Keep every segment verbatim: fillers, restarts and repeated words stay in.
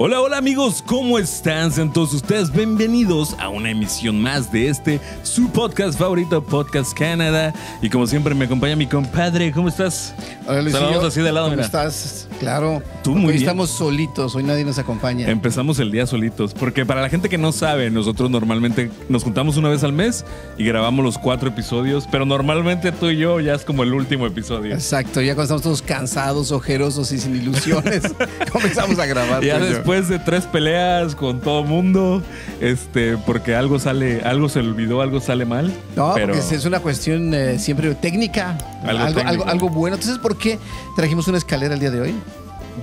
Hola, hola amigos, ¿cómo están? Sean todos ustedes bienvenidos a una emisión más de este, su podcast favorito, Podcast Canada. Y como siempre me acompaña mi compadre, ¿cómo estás? Hola Luis, saludamos así de lado. ¿Cómo mira. Estás? Claro. Tú muy hoy bien. Estamos solitos, hoy nadie nos acompaña. Empezamos el día solitos, porque para la gente que no sabe, nosotros normalmente nos juntamos una vez al mes y grabamos los cuatro episodios, pero normalmente tú y yo ya es como el último episodio. Exacto, ya cuando estamos todos cansados, ojerosos y sin ilusiones, comenzamos a grabar. Ya después de tres peleas con todo mundo, este, porque algo sale, algo se olvidó, algo sale mal. No, pero porque es una cuestión eh, siempre técnica, algo, algo, algo, algo bueno. Entonces, ¿por qué trajimos una escalera el día de hoy?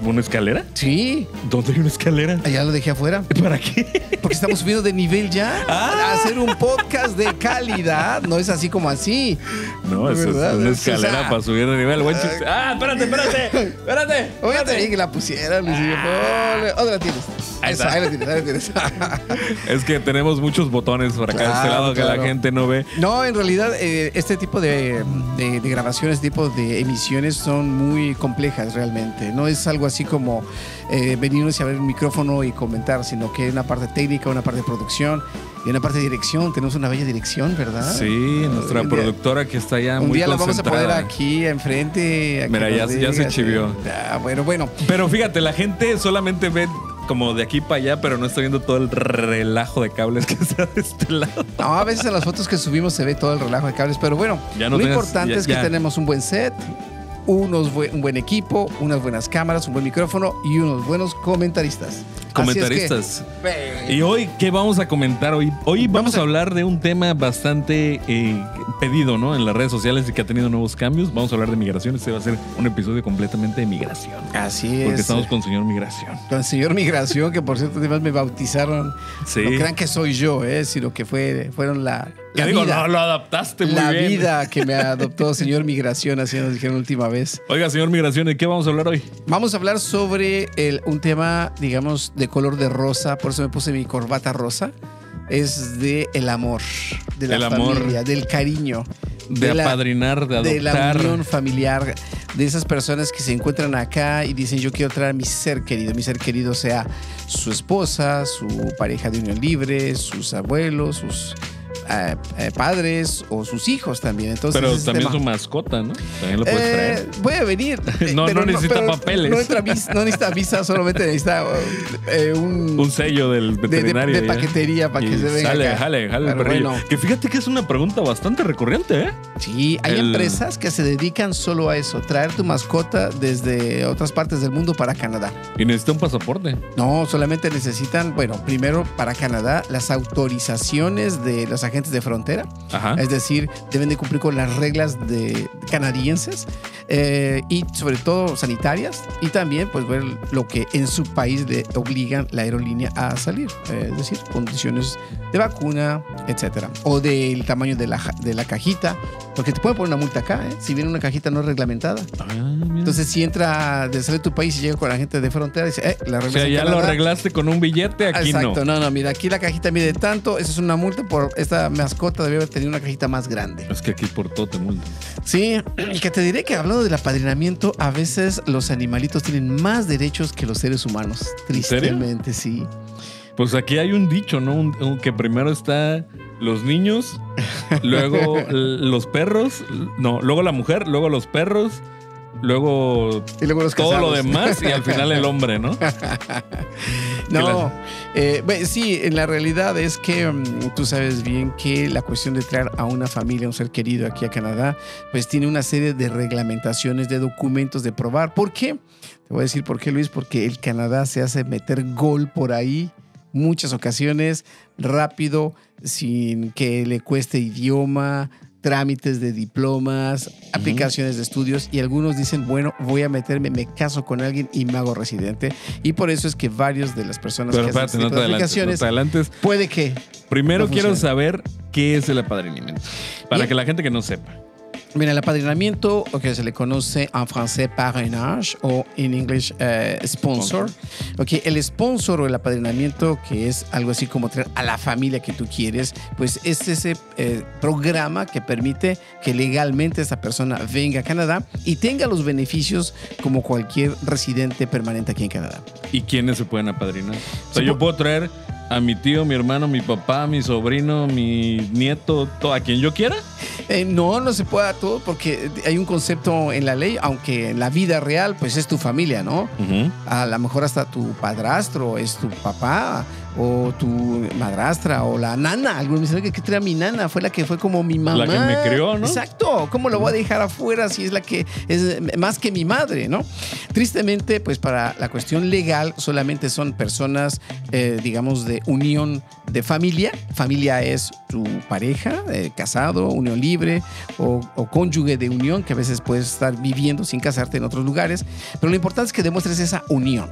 ¿Una escalera? Sí. ¿Dónde hay una escalera? Allá lo dejé afuera. ¿Para qué? Porque estamos subiendo de nivel ya. Ah. Para hacer un podcast de calidad. No es así como así. No, eso es una escalera, o sea, para subir de nivel. Buen chiste. Ah, espérate, espérate. Espérate. Oye, que la pusiera, Luis. Ah. ¿Dónde la tienes? Ahí está. Ahí la tienes, ahí la tienes. Es que tenemos muchos botones para acá, claro, este lado, claro, que la gente no ve. No, en realidad, eh, este tipo de, de, de grabaciones, este tipo de emisiones son muy complejas realmente. No es algo así como eh, venirnos a ver un micrófono y comentar, sino que hay una parte técnica, una parte de producción y una parte de dirección. Tenemos una bella dirección, ¿verdad? Sí, uh, nuestra productora día, que está ya muy concentrada. Un día la vamos a poner aquí enfrente. Mira, ya, ya se chivió. Ah, bueno, bueno. Pero fíjate, la gente solamente ve como de aquí para allá, pero no estoy viendo todo el relajo de cables que está de este lado. No, a veces en las fotos que subimos se ve todo el relajo de cables, pero bueno, no lo tengas, importante ya, es que ya tenemos un buen set, unos bu- un buen equipo, unas buenas cámaras, un buen micrófono y unos buenos comentaristas. Comentaristas. Es que, y hoy, ¿qué vamos a comentar hoy? Hoy vamos, vamos a... a hablar de un tema bastante eh, pedido, ¿no? En las redes sociales y que ha tenido nuevos cambios. Vamos a hablar de migración. Este va a ser un episodio completamente de migración. Así porque es. Porque estamos con señor Migración. Con señor Migración, que por cierto, además me bautizaron. Sí. No crean que soy yo, eh, sino que fue, fueron la... la digo, vida, no, lo adaptaste muy la bien. La vida que me adoptó señor Migración, así nos dijeron la última vez. Oiga, señor Migración, ¿de qué vamos a hablar hoy? Vamos a hablar sobre el, un tema, digamos, de color de rosa. Por eso me puse mi corbata rosa. Es de el amor, de la el familia, amor, del cariño. De, de apadrinar, de adoptar. De la unión familiar, de esas personas que se encuentran acá y dicen, yo quiero traer a mi ser querido. Mi ser querido sea su esposa, su pareja de unión libre, sus abuelos, sus... Eh, eh, padres o sus hijos también. Entonces, pero también tema, su mascota, ¿no? También lo puedes eh, traer. Puede venir. no, no necesita no, papeles. No, entra, no necesita visa, solamente necesita eh, un, un sello del veterinario. De, de, de paquetería para que se venga. Jale, acá. jale, jale el perrillo. Bueno. Que fíjate que es una pregunta bastante recurrente, ¿eh? Sí, hay el... empresas que se dedican solo a eso, traer tu mascota desde otras partes del mundo para Canadá. ¿Y necesita un pasaporte? No, solamente necesitan, bueno, primero para Canadá, las autorizaciones de los agentes de frontera. Ajá. Es decir, deben de cumplir con las reglas de canadienses eh, y sobre todo sanitarias, y también pues ver lo que en su país le obligan la aerolínea a salir, eh, es decir, condiciones de vacuna, etcétera, o del tamaño de la, de la cajita, porque te pueden poner una multa acá, ¿eh? Si viene una cajita no reglamentada. Ah, entonces si entra de salir de tu país y llega con la gente de frontera, dice, eh, la regla, o sea, ya Canadá, lo arreglaste con un billete, aquí exacto, no. Exacto, no, no, mira, aquí la cajita mide tanto, eso es una multa por esta mascota, debía haber tenido una cajita más grande. Es que aquí por todo te multan. Sí, que te diré que hablando del apadrinamiento, a veces los animalitos tienen más derechos que los seres humanos. Tristemente, sí. Pues aquí hay un dicho, ¿no? Un, un, que primero está los niños, luego los perros, no, luego la mujer, luego los perros, luego, y luego los todo casados, lo demás, y al final el hombre, ¿no? No, eh, sí, en la realidad es que um, tú sabes bien que la cuestión de traer a una familia, a un ser querido aquí a Canadá, pues tiene una serie de reglamentaciones, de documentos de probar. ¿Por qué? Te voy a decir por qué, Luis, porque el Canadá se hace meter gol por ahí muchas ocasiones, rápido, sin que le cueste idioma, trámites de diplomas, aplicaciones de estudios, y algunos dicen, bueno, voy a meterme, me caso con alguien y me hago residente. Y por eso es que varios de las personas pero que hacen no las aplicaciones adelantes, puede que... Primero no quiero saber qué es el apadrinamiento, para el, que la gente que no sepa. Bien, el apadrinamiento, que okay, se le conoce en francés parrainage o en inglés eh, sponsor. Okay, el sponsor o el apadrinamiento, que es algo así como traer a la familia que tú quieres, pues es ese eh, programa que permite que legalmente esa persona venga a Canadá y tenga los beneficios como cualquier residente permanente aquí en Canadá. ¿Y quiénes se pueden apadrinar? O sea, yo puedo traer a mi tío, mi hermano, mi papá, mi sobrino, mi nieto, todo, a quien yo quiera. Eh, no, no se puede a todo porque hay un concepto en la ley, aunque en la vida real pues es tu familia, ¿no? Uh-huh. A lo mejor hasta tu padrastro es tu papá o tu madrastra o la nana. Algunos me dicen que, que trae a mi nana, fue la que fue como mi mamá. La que me crió, ¿no? Exacto. ¿Cómo lo voy a dejar afuera si es la que es más que mi madre, ¿no? Tristemente, pues para la cuestión legal solamente son personas, eh, digamos, de unión de familia. Familia es tu pareja, eh, casado, unión libre o, o cónyuge de unión, que a veces puedes estar viviendo sin casarte en otros lugares. Pero lo importante es que demuestres esa unión.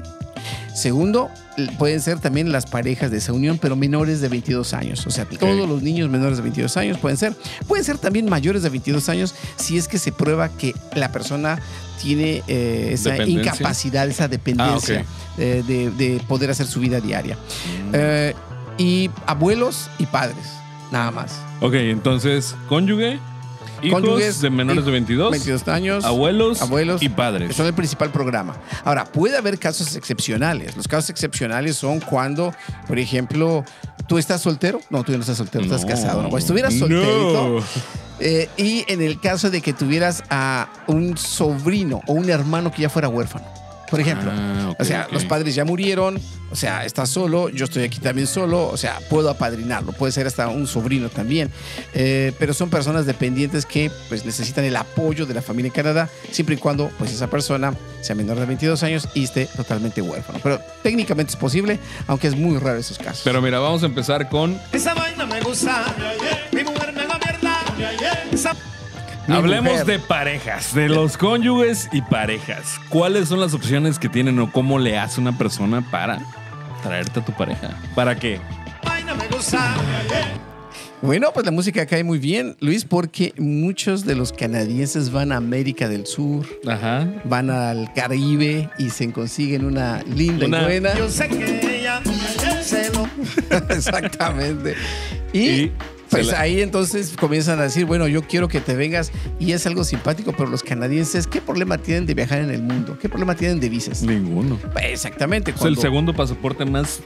Segundo, pueden ser también las parejas de esa unión, pero menores de veintidós años. O sea, okay, todos los niños menores de veintidós años pueden ser. Pueden ser también mayores de veintidós años si es que se prueba que la persona tiene eh, esa incapacidad, esa dependencia, ah, okay, eh, de, de poder hacer su vida diaria. Mm. Eh, y abuelos y padres, nada más. Ok, entonces, cónyuge, hijos, cónyuges de menores de veintidós años, abuelos, abuelos y padres. Son el principal programa. Ahora, puede haber casos excepcionales. Los casos excepcionales son cuando, por ejemplo, tú estás soltero. No, tú no estás soltero, no, estás casado. ¿No? Estuvieras solterito. No. Eh, y en el caso de que tuvieras a un sobrino o un hermano que ya fuera huérfano, por ejemplo. Ah, okay, o sea, okay, los padres ya murieron, o sea, estás solo, yo estoy aquí también solo, o sea, puedo apadrinarlo, puede ser hasta un sobrino también, eh, pero son personas dependientes que pues necesitan el apoyo de la familia en Canadá, siempre y cuando pues esa persona sea menor de veintidós años y esté totalmente huérfano. Pero técnicamente es posible, aunque es muy raro esos casos. Pero mira, vamos a empezar con... Esa vaina me gusta, mi mujer me la mierda, esa... Mi Hablemos mujer. de parejas, de los cónyuges y parejas. ¿Cuáles son las opciones que tienen o cómo le hace una persona para traerte a tu pareja? ¿Para qué? Bueno, pues la música cae muy bien, Luis, porque muchos de los canadienses van a América del Sur, ajá, van al Caribe y se consiguen una linda una... y buena. Yo sé que ella se lo... Exactamente. Y... y... Pues ahí entonces comienzan a decir, bueno, yo quiero que te vengas, y es algo simpático, pero los canadienses, ¿qué problema tienen de viajar en el mundo? ¿Qué problema tienen de visas? Ninguno. Exactamente. Es cuando... el segundo pasaporte más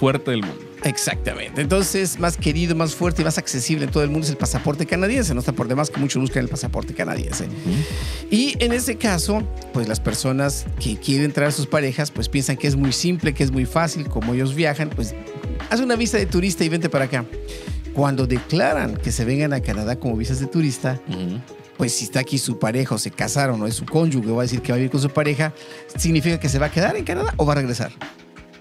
fuerte del mundo. Exactamente. Entonces, más querido, más fuerte y más accesible en todo el mundo es el pasaporte canadiense. No está por demás que muchos buscan el pasaporte canadiense. Uh-huh. Y en ese caso, pues las personas que quieren traer a sus parejas, pues piensan que es muy simple, que es muy fácil. Como ellos viajan, pues haz una visa de turista y vente para acá. Cuando declaran que se vengan a Canadá como visas de turista, uh-huh, pues si está aquí su pareja o se casaron o es su cónyuge, va a decir que va a vivir con su pareja, ¿significa que se va a quedar en Canadá o va a regresar?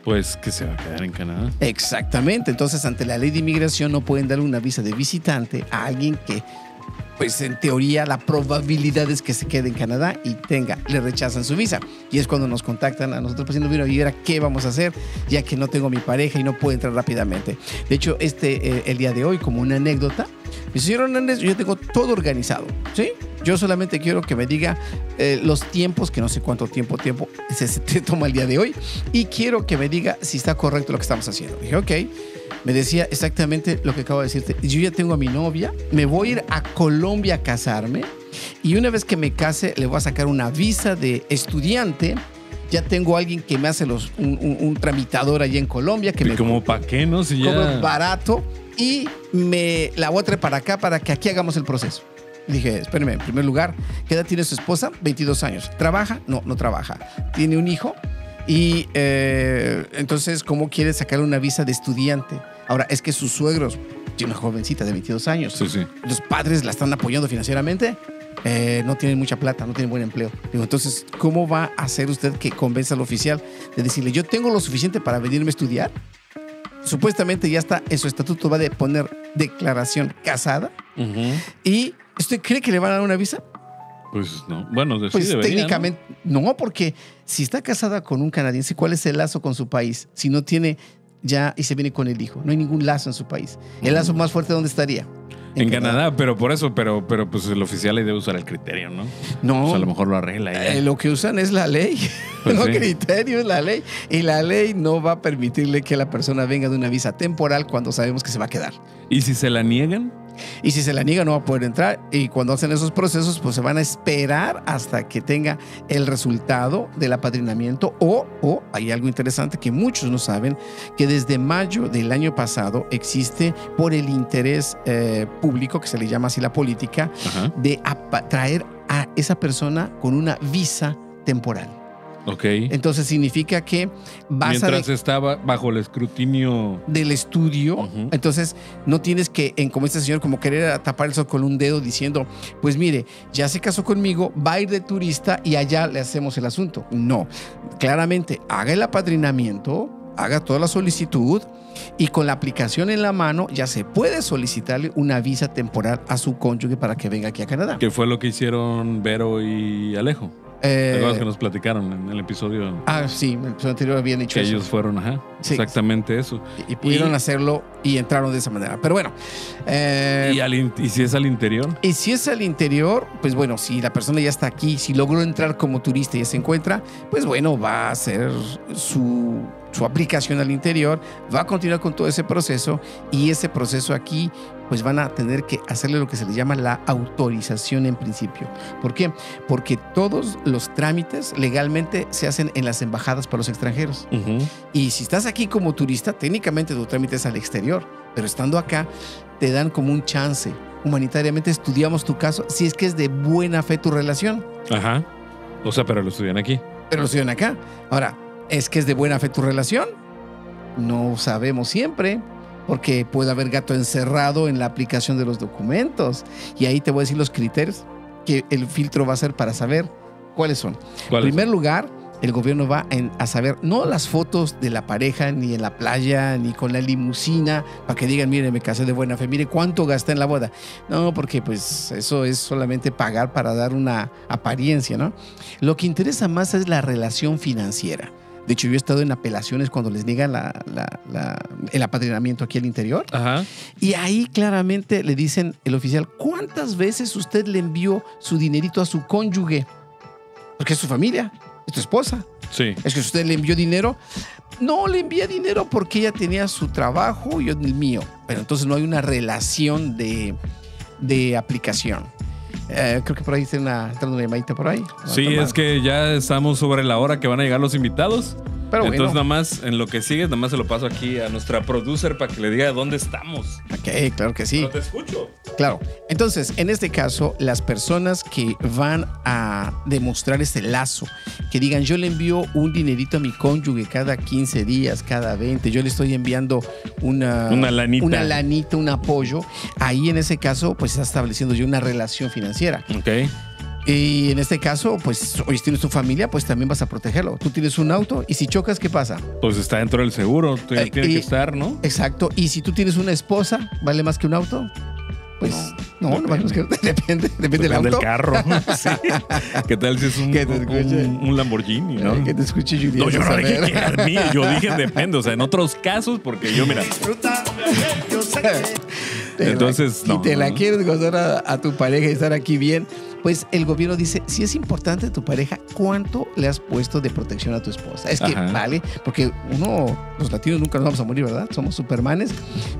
Pues que se va a quedar en Canadá. Exactamente. Entonces, ante la ley de inmigración no pueden dar una visa de visitante a alguien que... pues en teoría la probabilidad es que se quede en Canadá y tenga, le rechazan su visa. Y es cuando nos contactan a nosotros, pues, diciendo, mira, ¿qué vamos a hacer? Ya que no tengo mi pareja y no puedo entrar rápidamente. De hecho, este, eh, el día de hoy, como una anécdota, mi señor Hernández, yo tengo todo organizado, ¿sí? Yo solamente quiero que me diga eh, los tiempos, que no sé cuánto tiempo, tiempo se, se te toma el día de hoy, y quiero que me diga si está correcto lo que estamos haciendo. Dije, ok. Me decía exactamente lo que acabo de decirte. Yo ya tengo a mi novia, me voy a ir a Colombia a casarme, y una vez que me case le voy a sacar una visa de estudiante. Ya tengo a alguien que me hace los, un, un, un tramitador allá en Colombia. Que ¿Y me como para qué, no? Si ya... barato, y me la voy a traer para acá para que aquí hagamos el proceso. Dije, espérame, en primer lugar, ¿qué edad tiene su esposa? veintidós años. ¿Trabaja? No, no trabaja. ¿Tiene un hijo? Y eh, entonces, ¿cómo quiere sacar una visa de estudiante? Ahora, es que sus suegros tienen una jovencita de veintidós años. Sí, sí. Los padres la están apoyando financieramente. Eh, no tienen mucha plata, no tienen buen empleo. Digo, entonces, ¿cómo va a hacer usted que convenza al oficial de decirle, yo tengo lo suficiente para venirme a estudiar? Supuestamente ya está, en su estatuto va de poner declaración casada. Uh-huh. ¿Y usted cree que le van a dar una visa? Pues no, bueno, sí pues debería, técnicamente, ¿no? No, porque si está casada con un canadiense, ¿cuál es el lazo con su país? Si no tiene ya y se viene con el hijo, no hay ningún lazo en su país. ¿El lazo más fuerte dónde estaría? En, en Canadá. Canadá, pero por eso, pero, pero pues el oficial ahí debe usar el criterio, ¿no? No. Pues a lo mejor lo arregla. Eh, lo que usan es la ley. Pues no, sí. Criterio es la ley. Y la ley no va a permitirle que la persona venga de una visa temporal cuando sabemos que se va a quedar. ¿Y si se la niegan? Y si se la niega, no va a poder entrar. Y cuando hacen esos procesos, pues se van a esperar hasta que tenga el resultado del apadrinamiento. O, o hay algo interesante que muchos no saben, que desde mayo del año pasado existe, por el interés eh, público, que se le llama así la política, ajá, de traer a esa persona con una visa temporal. Okay. Entonces significa que vas mientras a estaba bajo el escrutinio del estudio, uh-huh, entonces no tienes que, en, como este señor, como querer tapar el sol con un dedo diciendo, pues mire, ya se casó conmigo, va a ir de turista y allá le hacemos el asunto. No, claramente haga el apadrinamiento, haga toda la solicitud y con la aplicación en la mano ya se puede solicitarle una visa temporal a su cónyuge para que venga aquí a Canadá. ¿Qué fue lo que hicieron Vero y Alejo? Eh, Algo que nos platicaron en el episodio. Ah, sí, en el episodio anterior habían dicho que eso. Ellos fueron, ajá, sí, exactamente eso. Y, y pudieron y, hacerlo y entraron de esa manera. Pero bueno. Eh, ¿Y, al, ¿Y si es al interior? Y si es al interior, pues bueno, si la persona ya está aquí, si logró entrar como turista y ya se encuentra, pues bueno, va a hacer su, su aplicación al interior, va a continuar con todo ese proceso y ese proceso aquí, pues van a tener que hacerle lo que se le llama la autorización en principio. ¿Por qué? Porque todos los trámites legalmente se hacen en las embajadas para los extranjeros. Uh-huh. Y si estás aquí como turista, técnicamente tu trámite es al exterior, pero estando acá te dan como un chance. Humanitariamente estudiamos tu caso si es que es de buena fe tu relación. Ajá. O sea, pero lo estudian aquí. Pero lo estudian acá. Ahora, ¿es que es de buena fe tu relación? No sabemos siempre, porque puede haber gato encerrado en la aplicación de los documentos. Y ahí te voy a decir los criterios que el filtro va a ser para saber cuáles son. En primer lugar, el gobierno va en, a saber no las fotos de la pareja, ni en la playa, ni con la limusina, para que digan, mire, me casé de buena fe, mire cuánto gasté en la boda. No, porque pues eso es solamente pagar para dar una apariencia, ¿no? Lo que interesa más es la relación financiera. De hecho, yo he estado en apelaciones cuando les niegan la, la, la, el apadrinamiento aquí al interior. Ajá. Y ahí claramente le dicen el oficial, ¿cuántas veces usted le envió su dinerito a su cónyuge? Porque es su familia, es tu esposa. Sí. ¿Es que usted le envió dinero? No le envié dinero porque ella tenía su trabajo y yo el mío. Pero entonces no hay una relación de, de aplicación. Eh, creo que por ahí está una, entrando una llamadita por ahí. Sí, tomar. Es que ya estamos sobre la hora que van a llegar los invitados. Pero entonces, bueno, nada más, en lo que sigue, nada más se lo paso aquí a nuestra producer para que le diga dónde estamos. Ok, claro que sí. Pero te escucho. Claro. Entonces, en este caso, las personas que van a demostrar este lazo, que digan, yo le envío un dinerito a mi cónyuge cada quince días, cada veinte, yo le estoy enviando una, una, lanita. una lanita, un apoyo. Ahí, en ese caso, pues está estableciendo yo una relación financiera. Ok. Y en este caso, pues, hoy tienes tu familia, pues también vas a protegerlo. Tú tienes un auto y si chocas, ¿qué pasa? Pues está dentro del seguro, tiene eh, que y, estar, ¿no? Exacto. Y si tú tienes una esposa, ¿vale más que un auto? Pues no, no, no vale más que depende, depende, depende del auto. Depende del carro. Sí. ¿Qué tal si es un, un, un Lamborghini, no? Que te escuche Julián. No, yo no dije que era mío. Yo dije depende. O sea, en otros casos, porque yo, mira. Disfruta. Yo sé que... Entonces, no. Si te la quieres gozar a, a tu pareja y estar aquí bien, pues el gobierno dice, si es importante tu pareja, ¿cuánto le has puesto de protección a tu esposa? Es que, ajá, vale, porque uno, los latinos nunca nos vamos a morir, ¿verdad? Somos supermanes.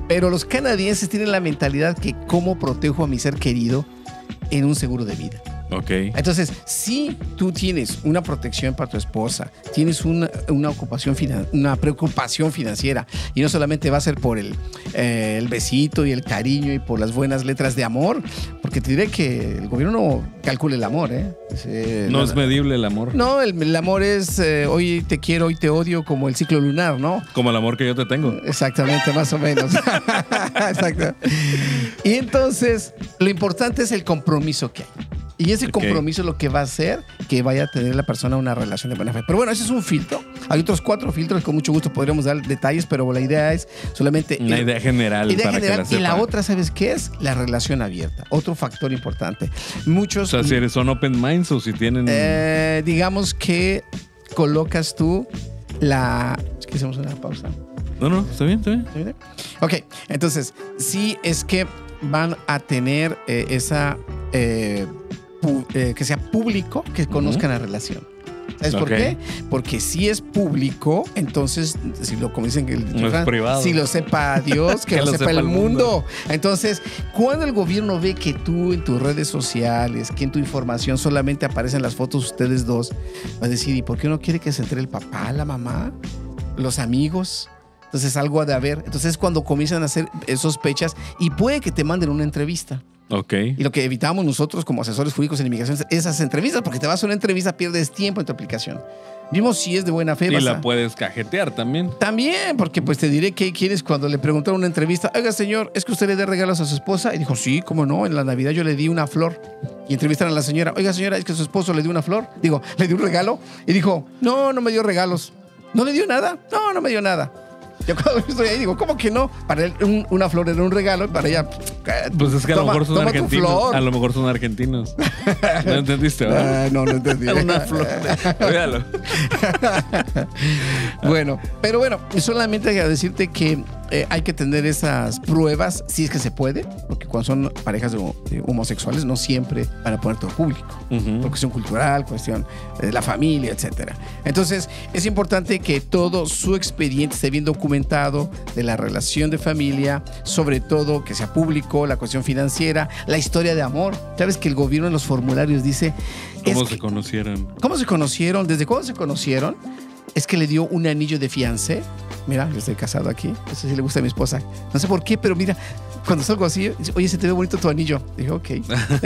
Pero los canadienses tienen la mentalidad que cómo protejo a mi ser querido en un seguro de vida. Ok. Entonces, si tú tienes una protección para tu esposa, tienes una, una, ocupación finan, una preocupación financiera, y no solamente va a ser por el, eh, el besito y el cariño y por las buenas letras de amor, porque te diré que el gobierno no calcula el amor, ¿eh? Es, eh no, no es medible el amor. No, el, el amor es eh, hoy te quiero, hoy te odio, como el ciclo lunar, ¿no? Como el amor que yo te tengo. Exactamente, más o menos. Exacto. Y entonces, lo importante es el compromiso que hay. Y ese compromiso es lo que va a hacer que vaya a tener la persona una relación de buena fe. Pero bueno, ese es un filtro. Hay otros cuatro filtros que con mucho gusto podríamos dar detalles, pero la idea es solamente... Una idea general. Idea para general. Que la y la otra, ¿sabes qué es? La relación abierta. Otro factor importante. Muchos... O sea, si eres son open minds o si tienen... Eh, digamos que colocas tú la... Es que hacemos una pausa. No, no, está bien, está bien. Ok, entonces, sí es que... van a tener eh, esa eh, eh, que sea público, que conozcan uh-huh. la relación. ¿Sabes okay. por qué? Porque si es público, entonces, si lo, como dicen, no es privado. Si lo sepa Dios, que, que lo, lo sepa, sepa el mundo. mundo. Entonces, cuando el gobierno ve que tú en tus redes sociales, que en tu información solamente aparecen las fotos ustedes dos, va a decir, ¿y por qué no quiere que se entre el papá, la mamá, los amigos? Entonces, algo ha de haber. Entonces, cuando comienzan a hacer sospechas y puede que te manden una entrevista. Okay. Y lo que evitamos nosotros como asesores jurídicos en inmigración es esas entrevistas, porque te vas a una entrevista, pierdes tiempo en tu aplicación. Vimos si es de buena fe. Y la a... puedes cajetear también. También, porque pues te diré qué quieres cuando le preguntaron en una entrevista. Oiga, señor, ¿es que usted le da regalos a su esposa? Y dijo, sí, cómo no, en la Navidad yo le di una flor. Y entrevistaron a la señora. Oiga, señora, ¿es que su esposo le dio una flor? Digo, ¿le dio un regalo? Y dijo, no, no me dio regalos. ¿No le dio nada? No, no me dio nada. Yo cuando estoy ahí digo, ¿cómo que no? Para él un, una flor era un regalo, para ella... Pues es que toma, a lo mejor son argentinos. A lo mejor son argentinos. ¿No entendiste? ¿Verdad? No, no entendí. Una flor. Míralo. Bueno, pero bueno, solamente decirte que eh, hay que tener esas pruebas, si es que se puede, porque cuando son parejas de, de homosexuales no siempre van a poner todo público, uh-huh. por cuestión cultural, cuestión de la familia, etcétera. Entonces, es importante que todo su expediente esté bien documentado de la relación de familia, sobre todo que sea público, la cuestión financiera, la historia de amor. Sabes que el gobierno en los formularios dice... ¿Cómo se conocieron? ¿Cómo se conocieron? ¿Desde cuándo se conocieron? Es que le dio un anillo de fiancé. Mira, yo estoy casado aquí. No sé si le gusta a mi esposa. No sé por qué, pero mira, cuando salgo así, dice, oye, se te ve bonito tu anillo. Dije, ok.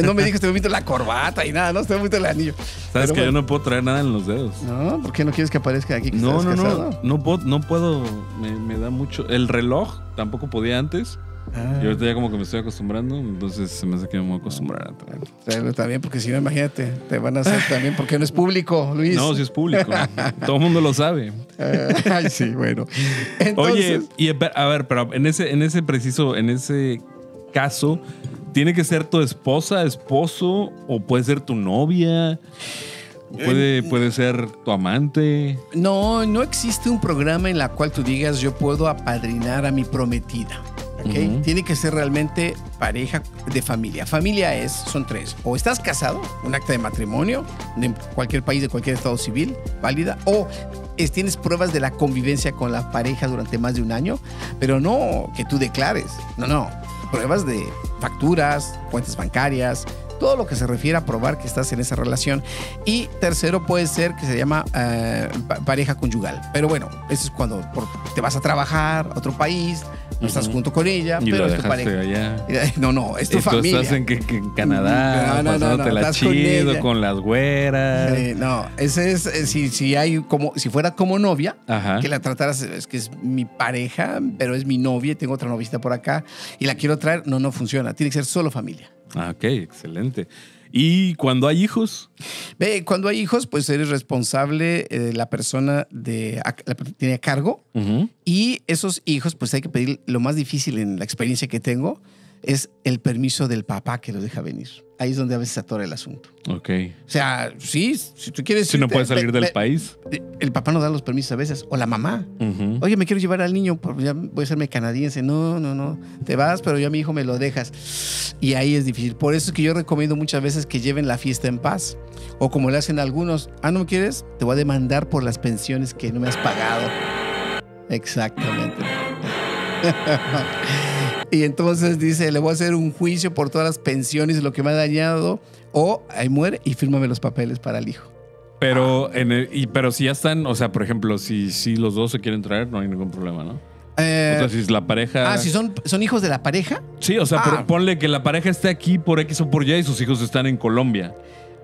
No me digas, te ve bonito la corbata y nada, no, se te ve bonito el anillo. Sabes pero que bueno, yo no puedo traer nada en los dedos. No, ¿por qué no quieres que aparezca aquí? Que no, no, casado? no, no puedo, no puedo, me, me da mucho. El reloj tampoco podía antes. Ah. Y ahorita ya como que me estoy acostumbrando, entonces se me hace que me voy a acostumbrar a traerlo. Tráelo también, porque si no, imagínate, te van a hacer también, porque no es público, Luis. No, sí es público. Todo el mundo lo sabe. Ay, sí, bueno. Entonces... Oye, y a ver, pero en ese, en ese preciso, en ese caso, ¿tiene que ser tu esposa, esposo, o puede ser tu novia? Puede, puede ser tu amante. No, no existe un programa en la cual tú digas, yo puedo apadrinar a mi prometida. Okay. Uh-huh. Tiene que ser realmente pareja de familia. Familia es, son tres. O estás casado, un acta de matrimonio de cualquier país, de cualquier estado civil, válida, o es, tienes pruebas de la convivencia con la pareja durante más de un año, pero no que tú declares. No, no. Pruebas de facturas, cuentas bancarias, todo lo que se refiere a probar que estás en esa relación. Y tercero puede ser que se llama eh, pareja conyugal. Pero bueno, eso es cuando por, te vas a trabajar a otro país, no estás uh-huh. junto con ella, y pero es tu pareja. Allá. No, no, es tu ¿Y familia. Tú estás en, que, que en Canadá, no, no, pasándotela no, no, chido, con, con las güeras. Eh, no, ese es, eh, si, si, hay como, si fuera como novia, ajá. que la trataras, es que es mi pareja, pero es mi novia, tengo otra novista por acá y la quiero traer, no, no funciona. Tiene que ser solo familia. Ah, ok, excelente. ¿Y cuando hay hijos? Ve, cuando hay hijos, pues eres responsable eh, la persona de a, la, tiene a cargo. Uh-huh. Y esos hijos, pues hay que pedir, lo más difícil en la experiencia que tengo es el permiso del papá que lo deja venir. Ahí es donde a veces se atora el asunto. Ok. O sea, sí, si tú quieres... Si irte, no puedes salir del le, país. El papá no da los permisos a veces. O la mamá. Uh-huh. Oye, me quiero llevar al niño, ya voy a hacerme canadiense. No, no, no. Te vas, pero yo a mi hijo me lo dejas. Y ahí es difícil. Por eso es que yo recomiendo muchas veces que lleven la fiesta en paz. O como le hacen algunos, ah, ¿no me quieres? Te voy a demandar por las pensiones que no me has pagado. Exactamente. Y entonces dice, le voy a hacer un juicio por todas las pensiones, lo que me ha dañado, o ahí muere y fírmame los papeles para el hijo. Pero, en el, y, pero si ya están, o sea, por ejemplo, si, si los dos se quieren traer, no hay ningún problema, ¿no? Eh, o sea, si es la pareja... Ah, si son, son hijos de la pareja. Sí, o sea, ah. pero ponle que la pareja esté aquí por X o por Y y sus hijos están en Colombia.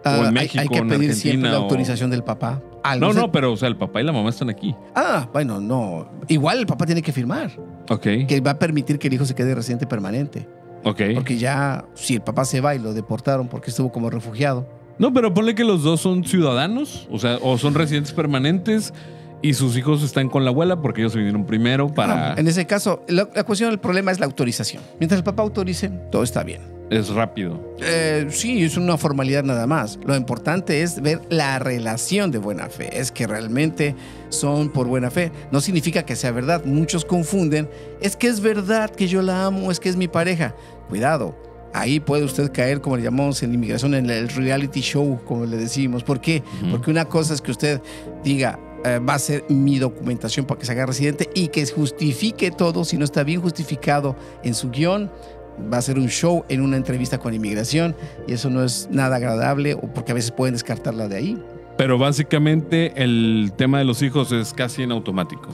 Ah, o en México, hay, hay que pedir Argentina, siempre la o... autorización del papá. Algo. No, no, pero o sea, el papá y la mamá están aquí. Ah, bueno, no. Igual el papá tiene que firmar. Ok. Que va a permitir que el hijo se quede residente permanente. Ok. Porque ya, si el papá se va y lo deportaron porque estuvo como refugiado. No, pero ponle que los dos son ciudadanos, o sea, o son residentes permanentes y sus hijos están con la abuela porque ellos se vinieron primero para... No, en ese caso, la, la cuestión del problema es la autorización. Mientras el papá autorice, todo está bien. es rápido. Eh, sí, es una formalidad nada más. Lo importante es ver la relación de buena fe. Es que realmente son por buena fe. No significa que sea verdad. Muchos confunden. Es que es verdad que yo la amo, es que es mi pareja. Cuidado. Ahí puede usted caer, como le llamamos en inmigración, en el reality show, como le decimos. ¿Por qué? Uh-huh. Porque una cosa es que usted diga, eh, va a ser mi documentación para que se haga residente y que justifique todo. Si no está bien justificado en su guión, va a ser un show en una entrevista con inmigración y eso no es nada agradable, o porque a veces pueden descartarla de ahí. Pero básicamente el tema de los hijos es casi en automático.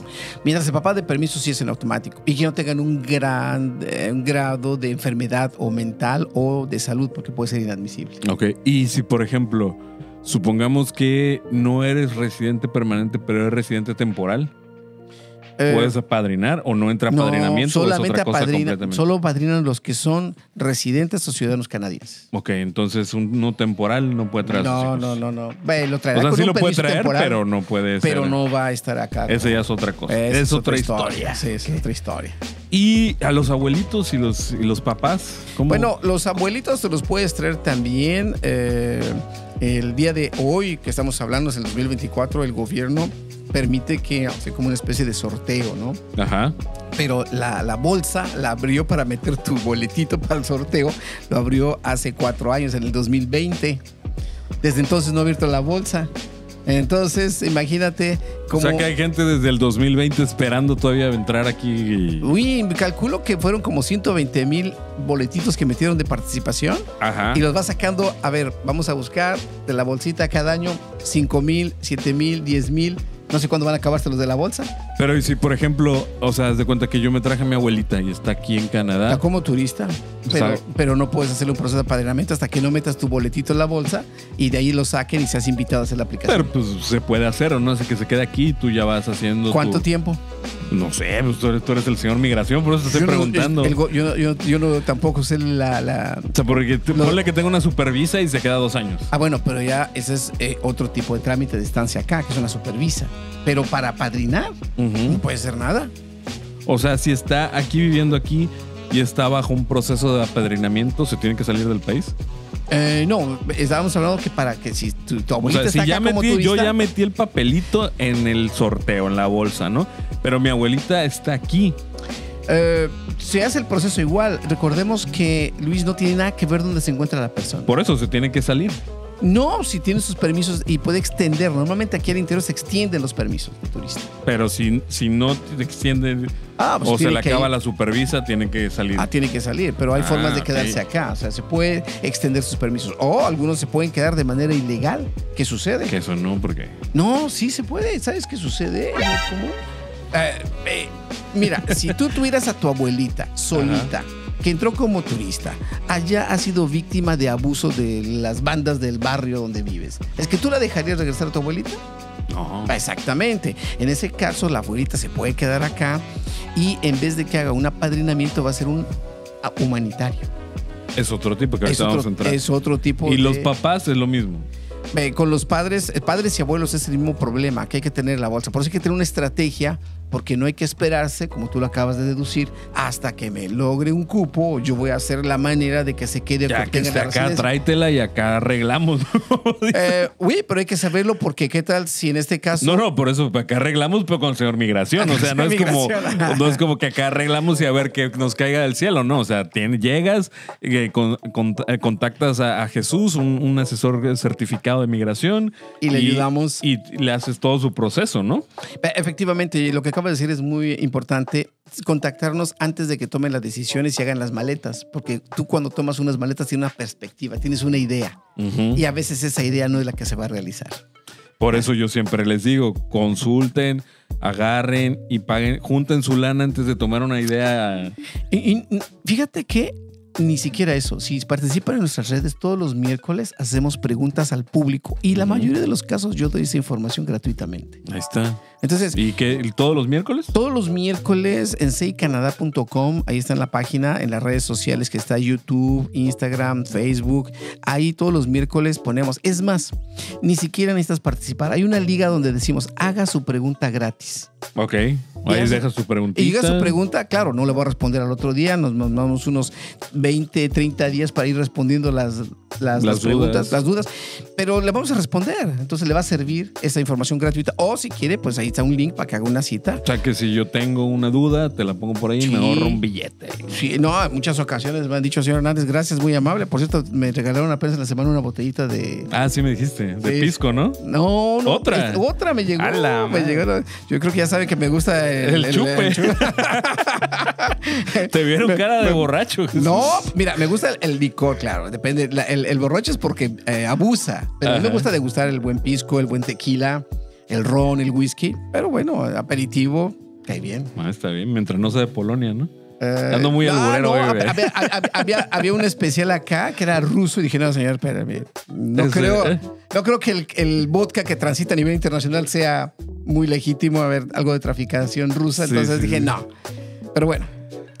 Mientras el papá de permiso sí es en automático. Y que no tengan un gran eh, un grado de enfermedad o mental o de salud, porque puede ser inadmisible. Ok, y si por ejemplo, supongamos que no eres residente permanente, pero eres residente temporal, eh, ¿puedes apadrinar o no entra apadrinamiento? No, solamente o es otra cosa apadrina, completamente? Solo apadrinan los que son residentes o ciudadanos canadienses. Ok, entonces uno temporal no puede traer no, a sus hijos. No, no, no. Bueno, lo traerá, o sea, sí lo puede traer, temporal, pero no puede ser. Pero no va a estar acá. Esa ya es otra cosa. Es, es otra, otra historia. historia. Sí, es okay. otra historia. ¿Y a los abuelitos y los, y los papás? ¿Cómo? Bueno, los abuelitos te los puedes traer también. Eh, el día de hoy que estamos hablando es el dos mil veinticuatro, el gobierno permite que o sea, como una especie de sorteo, ¿no? Ajá. Pero la, la bolsa la abrió para meter tu boletito para el sorteo. Lo abrió hace cuatro años, en el dos mil veinte. Desde entonces no ha abierto la bolsa. Entonces, imagínate cómo... O sea, que hay gente desde el dos mil veinte esperando todavía entrar aquí. Y... Uy, calculo que fueron como ciento veinte mil boletitos que metieron de participación. Ajá. Y los va sacando, a ver, vamos a buscar de la bolsita cada año cinco mil, siete mil, diez mil... No sé cuándo van a acabarse los de la bolsa. Pero y si, por ejemplo, o sea, haz de cuenta que yo me traje a mi abuelita y está aquí en Canadá. Está como turista, pero, pero no puedes hacer un proceso de apadrinamiento hasta que no metas tu boletito en la bolsa y de ahí lo saquen y seas invitado a hacer la aplicación. Pero pues se puede hacer, o no, hace que se quede aquí y tú ya vas haciendo... ¿Cuánto tu... tiempo? No sé, pues tú eres, tú eres el señor migración, por eso te estoy yo no, preguntando. El, el, yo, yo, yo no tampoco sé la... la o sea, porque te, lo, ponle que tengo una supervisa y se queda dos años. Ah, bueno, pero ya ese es eh, otro tipo de trámite de estancia acá, que es una supervisa. Pero para apadrinar, uh-huh, no puede ser nada. O sea, si está aquí viviendo aquí y está bajo un proceso de apadrinamiento, ¿se tiene que salir del país? Eh, no, estábamos hablando que para que si tu, tu abuelita o sea, si está acá ya metí, como turista, yo ya metí el papelito en el sorteo, en la bolsa, ¿no? Pero mi abuelita está aquí. Eh, se hace el proceso igual. Recordemos que Luis no tiene nada que ver dónde se encuentra la persona. Por eso se tiene que salir. No, si tiene sus permisos y puede extender. Normalmente aquí al interior se extienden los permisos de turista. Pero si, si no te extienden, ah, pues o se le acaba ir. la supervisa, tiene que salir. Ah, tiene que salir, pero hay ah, formas de quedarse okay. acá. O sea, se puede extender sus permisos. O algunos se pueden quedar de manera ilegal. ¿Qué sucede? Que eso no, ¿por qué? No, sí se puede. ¿Sabes qué sucede? ¿Cómo? Eh, eh, mira, si tú tuvieras a tu abuelita solita, ajá, que entró como turista, allá ha sido víctima de abuso de las bandas del barrio donde vives, ¿es que tú la dejarías regresar a tu abuelita? No. Exactamente. En ese caso, la abuelita se puede quedar acá y en vez de que haga un apadrinamiento, va a ser un humanitario. Es otro tipo que ahorita vamos a entrar. Es otro tipo. Y de... los papás es lo mismo. Eh, con los padres, padres y abuelos es el mismo problema, que hay que tener la bolsa. Por eso hay que tener una estrategia, porque no hay que esperarse, como tú lo acabas de deducir, hasta que me logre un cupo. Yo voy a hacer la manera de que se quede. Ya que esté acá, tráetela y acá arreglamos. eh, uy, pero hay que saberlo, porque qué tal si en este caso... No, no, por eso acá arreglamos, pero con el señor migración. O sea, no es, como, no es como que acá arreglamos y a ver que nos caiga del cielo, no. O sea, tienes, llegas, eh, con, con, eh, contactas a, a Jesús, un, un asesor certificado de migración. Y le y, ayudamos. Y le haces todo su proceso, ¿no? Efectivamente, lo que acabas de decir es muy importante, contactarnos antes de que tomen las decisiones y hagan las maletas, porque tú cuando tomas unas maletas tienes una perspectiva, tienes una idea, uh-huh, y a veces esa idea no es la que se va a realizar. Por eso yo siempre les digo, consulten, agarren y paguen, junten su lana antes de tomar una idea. Y, y fíjate que ni siquiera eso. Si participan en nuestras redes, todos los miércoles hacemos preguntas al público y la mayoría de los casos yo doy esa información gratuitamente. Ahí está. Entonces, ¿y qué? ¿Todos los miércoles? Todos los miércoles en cicanada punto com. Ahí está en la página, en las redes sociales, que está YouTube, Instagram, Facebook. Ahí todos los miércoles ponemos. Es más, ni siquiera necesitas participar. Hay una liga donde decimos, haga su pregunta gratis. Ok. Y ahí deja su preguntita. Y llega su pregunta, claro, no le voy a responder al otro día. Nos mandamos unos veinte, treinta días para ir respondiendo las, las, las, las preguntas, las dudas. Pero le vamos a responder. Entonces le va a servir esa información gratuita. O si quiere, pues ahí está un link para que haga una cita. O sea, que si yo tengo una duda, te la pongo por ahí, sí, y me ahorro un billete. Sí, no, en muchas ocasiones me han dicho, señor Hernández, gracias, muy amable. Por cierto, me regalaron apenas en la semana una botellita de... Ah, sí me dijiste. De, de pisco, ¿no? No, no. ¿Otra? Es, otra me llegó. Ala, me llegó. Yo creo que ya sabe que me gusta... El, el chupe. El, el chupe. Te vieron me, cara de me, borracho. No, mira, me gusta el, el licor, claro. Depende. La, el, el borracho es porque eh, abusa. Pero ajá, a mí me gusta degustar el buen pisco, el buen tequila, el ron, el whisky. Pero bueno, aperitivo, cae bien. Ah, está bien, mientras no sea de Polonia, ¿no? Eh, Ando muy alburero, no, no, había, había, había un especial acá que era ruso y dije, no, señor, espérame, no creo, ¿eh? No creo que el, el vodka que transita a nivel internacional sea muy legítimo. A ver, algo de traficación rusa, sí, entonces sí, dije, sí. no. Pero bueno.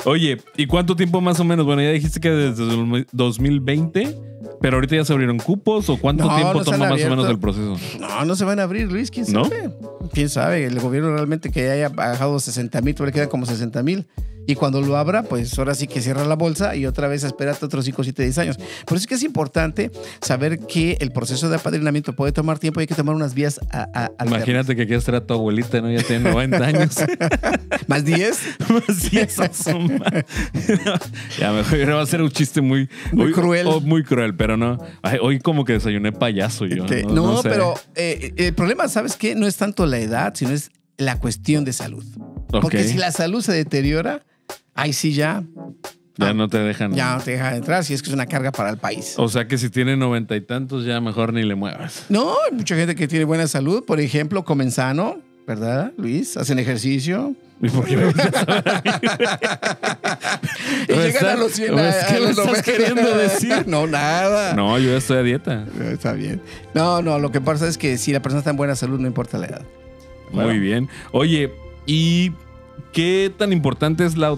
Oye, ¿y cuánto tiempo más o menos? Bueno, ya dijiste que desde dos mil veinte, pero ahorita ya se abrieron cupos, ¿o cuánto no, tiempo no toma más o menos el proceso? No, no se van a abrir, Luis, ¿quién sabe? ¿No? ¿Quién sabe? El gobierno realmente que haya bajado sesenta mil, todavía quedan como sesenta mil. Y cuando lo abra, pues ahora sí que cierra la bolsa y otra vez espérate otros cinco, siete, diez años. Por eso es que es importante saber que el proceso de apadrinamiento puede tomar tiempo y hay que tomar unas vías a, a, a Imagínate que quieras traer a tu abuelita, ¿no? Ya tiene noventa años. ¿Más diez? Más diez. Ya, mejor va a ser un chiste muy... Muy hoy, cruel. Oh, muy cruel, pero no. Ay, hoy como que desayuné payaso yo. Este, no, no, no sé. Pero eh, el problema, ¿sabes qué? No es tanto la edad, sino es la cuestión de salud. Okay. Porque si la salud se deteriora... Ahí sí ya. Ya ah, no te dejan. Ya no te dejan entrar, si es que es una carga para el país. O sea que si tiene noventa y tantos, ya mejor ni le muevas. No, hay mucha gente que tiene buena salud. Por ejemplo, comen sano, ¿verdad, Luis? Hacen ejercicio. ¿Y por qué me gusta saber? Y llegan a los cien. Pues, ¿qué le estás queriendo decir? No, nada. No, yo ya estoy a dieta. Está bien. No, no, lo que pasa es que si la persona está en buena salud, no importa la edad. Bueno. Muy bien. Oye, y... ¿qué tan importante es la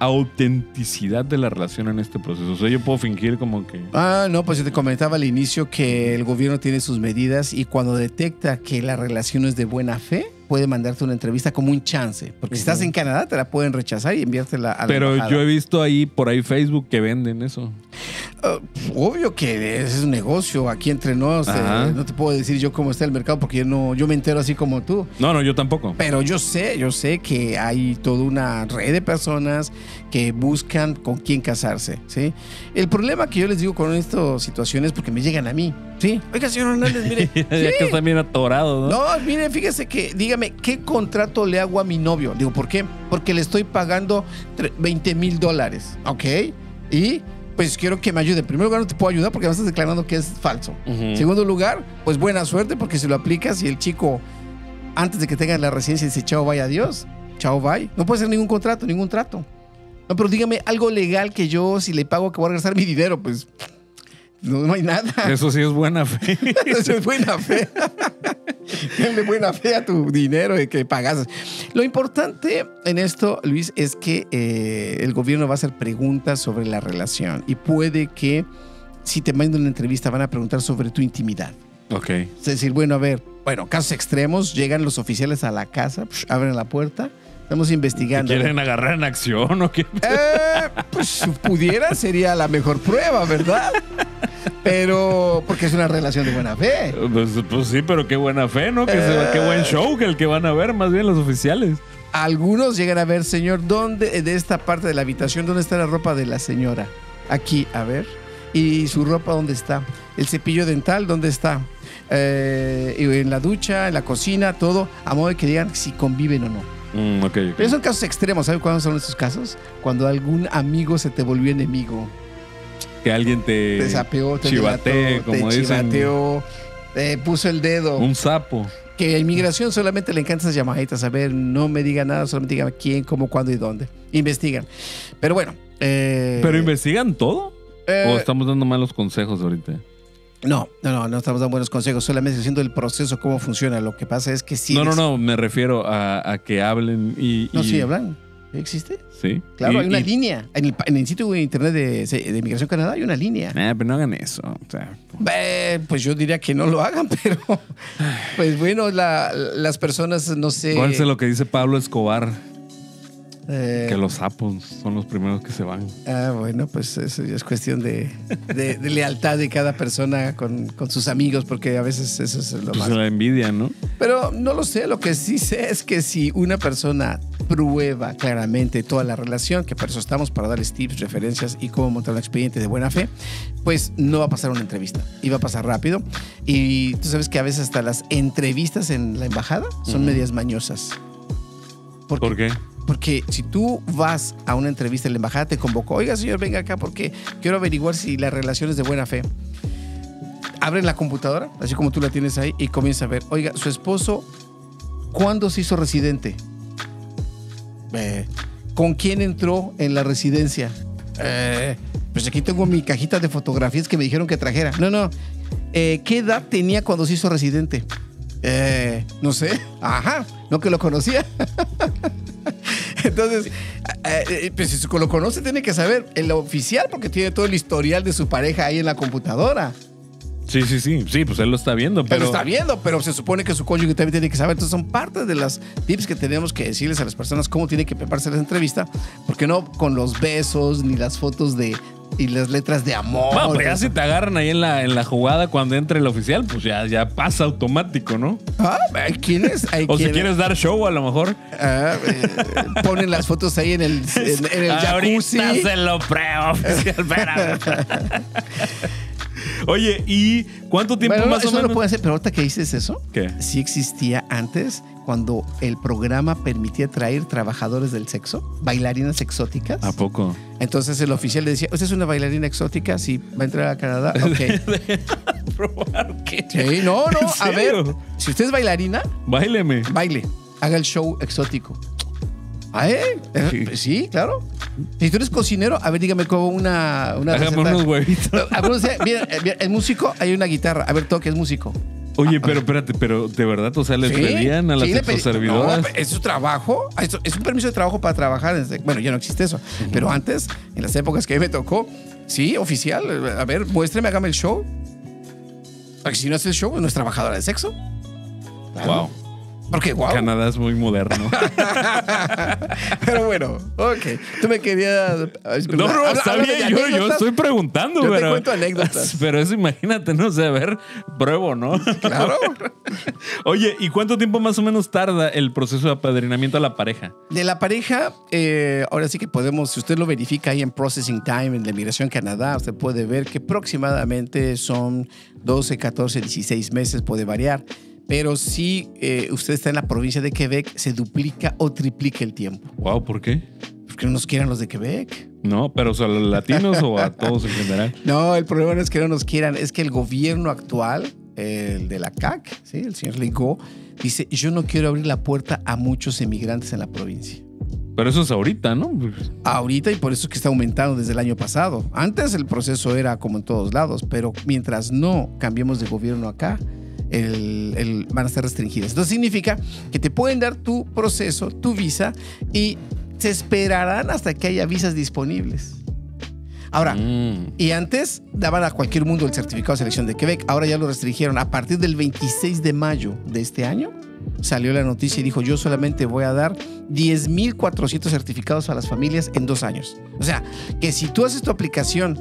autenticidad de la relación en este proceso? O sea, yo puedo fingir como que... Ah, no, pues yo te comentaba al inicio que el gobierno tiene sus medidas y cuando detecta que la relación es de buena fe, puede mandarte una entrevista como un chance. Porque si estás en Canadá, te la pueden rechazar y enviártela a la Pero embajada. Yo he visto ahí, por ahí Facebook, que venden eso. Uh, obvio que es un negocio. Aquí entre nos, eh, no te puedo decir yo cómo está el mercado porque yo, no, yo me entero así como tú. No, no, yo tampoco. Pero yo sé, yo sé que hay toda una red de personas que buscan con quién casarse, ¿sí? El problema que yo les digo con estas situaciones, porque me llegan a mí, ¿sí? Oiga, señor Hernández, mire. Ya sí, que está bien atorado, ¿no? No, mire, fíjese que, dígame, ¿qué contrato le hago a mi novio? Digo, ¿por qué? Porque le estoy pagando veinte mil dólares, ¿ok? Y... pues quiero que me ayude. En primer lugar, no te puedo ayudar porque me estás declarando que es falso. Uh-huh. En segundo lugar, pues buena suerte porque si lo aplicas y el chico, antes de que tenga la residencia, dice chao, bye, adiós, chao, bye. No puede ser ningún contrato, ningún trato. No, pero dígame algo legal que yo, si le pago, que voy a regresar mi dinero, pues no, no hay nada. Eso sí es buena fe. Eso es buena fe. Dale buena fe a tu dinero que pagas. Lo importante en esto, Luis, es que eh, el gobierno va a hacer preguntas sobre la relación y puede que si te mandan una entrevista van a preguntar sobre tu intimidad. Ok. Es decir, bueno, a ver, bueno, casos extremos, llegan los oficiales a la casa, psh, abren la puerta, estamos investigando. ¿Quieren agarrar en acción o qué? Eh, pues si pudiera sería la mejor prueba, ¿verdad? Pero porque es una relación de buena fe. Pues, pues sí, pero qué buena fe, ¿no? Que eh, qué buen show que el que van a ver, más bien los oficiales. Algunos llegan a ver, señor, ¿dónde de esta parte de la habitación, dónde está la ropa de la señora? Aquí, a ver. ¿Y su ropa dónde está? ¿El cepillo dental dónde está? Eh, en la ducha, en la cocina, todo, a modo de que digan si conviven o no. Mm, okay, okay. Pero son casos extremos. ¿Sabes cuándo son esos casos? Cuando algún amigo se te volvió enemigo. Que alguien te, te sapeó, te chivateó, como te dicen, chivateó, te puso el dedo. Un sapo. Que a inmigración solamente le encantan esas llamaditas. A ver, no me digan nada, solamente digan quién, cómo, cuándo y dónde. Investigan. Pero bueno. Eh, ¿Pero investigan todo? Eh, ¿O estamos dando malos consejos ahorita? No, no, no, no estamos dando buenos consejos, solamente haciendo el proceso, cómo funciona. Lo que pasa es que sí. No, eres... no, no, me refiero a, a que hablen y... No, y... sí, hablan. ¿Existe? Sí. Claro, y, hay una y... línea. En el, en el sitio de internet de, de Migración Canadá hay una línea. Eh, pero no hagan eso. O sea, pues... Eh, pues yo diría que no lo hagan, pero... Pues bueno, la, las personas, no sé... ¿Cuál es lo que dice Pablo Escobar? Eh, que los sapos son los primeros que se van. Ah, bueno, pues eso ya es cuestión de, de, de lealtad de cada persona con, con sus amigos, porque a veces eso es lo pues más. La envidia, ¿no? Pero no lo sé, lo que sí sé es que si una persona prueba claramente toda la relación, que para eso estamos, para darles tips, referencias y cómo montar un expediente de buena fe, pues no va a pasar una entrevista y va a pasar rápido. Y tú sabes que a veces hasta las entrevistas en la embajada son uh-huh. medias mañosas. Porque, ¿Por qué? Porque si tú vas a una entrevista en la embajada, te convocó, oiga señor, venga acá porque quiero averiguar si la relación es de buena fe. Abren la computadora, así como tú la tienes ahí, y comienza a ver, oiga, su esposo, ¿cuándo se hizo residente? Eh, ¿Con quién entró en la residencia? Eh, pues aquí tengo mi cajita de fotografías que me dijeron que trajera. No, no. Eh, ¿Qué edad tenía cuando se hizo residente? Eh, no sé. Ajá. No que lo conocía. Entonces, pues si lo conoce, tiene que saber el oficial, porque tiene todo el historial de su pareja ahí en la computadora. Sí, sí, sí. Sí, pues él lo está viendo. Pero él lo está viendo, pero se supone que su cónyuge también tiene que saber. Entonces, son parte de las tips que tenemos que decirles a las personas cómo tiene que prepararse la entrevista, porque no con los besos ni las fotos de... y las letras de amor. Bueno, pues ya si te agarran ahí en la, en la jugada cuando entre el oficial, pues ya, ya pasa automático, ¿no? Ah, ¿quién es? Ay, o ¿quién? Si quieres dar show, a lo mejor. Ah, eh, ponen las fotos ahí en el, en, en el jacuzzi. Ahorita se lo pruebo, oficial. Espera. Oye, ¿y cuánto tiempo bueno, más o menos? Eso no puede hacer, pero ahorita que dices eso, ¿qué? Sí existía antes, cuando el programa permitía traer trabajadores del sexo, bailarinas exóticas. ¿A poco? Entonces el oficial le decía, ¿usted es una bailarina exótica? Sí, va a entrar a Canadá. Ok. ¿Probar qué? Sí, no, no. A ver, si usted es bailarina, báileme. Baile. Haga el show exótico. Ah, ¿eh? Sí. Sí, claro. Si tú eres cocinero, a ver, dígame cómo una, una receta. Hagamos unos huevitos. Mira, mira, el músico, hay una guitarra. A ver, toque, es músico. Oye, ah, pero espérate, pero de verdad, o sea, ¿les ¿sí? pedían a las sí, exoservidoras? No, es su trabajo, es un permiso de trabajo para trabajar. Bueno, ya no existe eso, uh-huh. pero antes, en las épocas que me tocó, sí, oficial, a ver, muéstreme, hágame el show. Porque si no hace el show, no es trabajadora de sexo. Claro. Wow. Porque wow. Canadá es muy moderno. Pero bueno, ok. Tú me querías... No, no, está bien. Yo, yo estoy preguntando, yo pero... te cuento anécdotas. Pero eso, imagínate, no sé, a ver, pruebo, ¿no? Claro. Oye, ¿y cuánto tiempo más o menos tarda el proceso de apadrinamiento a la pareja? De la pareja, eh, ahora sí que podemos, si usted lo verifica ahí en Processing Time, en la Migración Canadá, usted puede ver que aproximadamente son doce, catorce, dieciséis meses, puede variar. Pero si eh, usted está en la provincia de Quebec, se duplica o triplica el tiempo. Wow, ¿por qué? Porque no nos quieran los de Quebec. No, pero o sea, ¿a los latinos o a todos en general? No, el problema no es que no nos quieran, es que el gobierno actual, el de la C A C, ¿sí? El señor Legault, dice, yo no quiero abrir la puerta a muchos emigrantes en la provincia. Pero eso es ahorita, ¿no? Ahorita, y por eso es que está aumentando desde el año pasado. Antes el proceso era como en todos lados, pero mientras no cambiemos de gobierno acá, El, el, van a estar restringidas. Entonces significa que te pueden dar tu proceso, tu visa, y se esperarán hasta que haya visas disponibles. Ahora, mm. y antes daban a cualquier mundo el certificado de selección de Quebec, ahora ya lo restringieron. A partir del veintiséis de mayo de este año salió la noticia y dijo, yo solamente voy a dar diez mil cuatrocientos certificados a las familias en dos años. O sea, que si tú haces tu aplicación,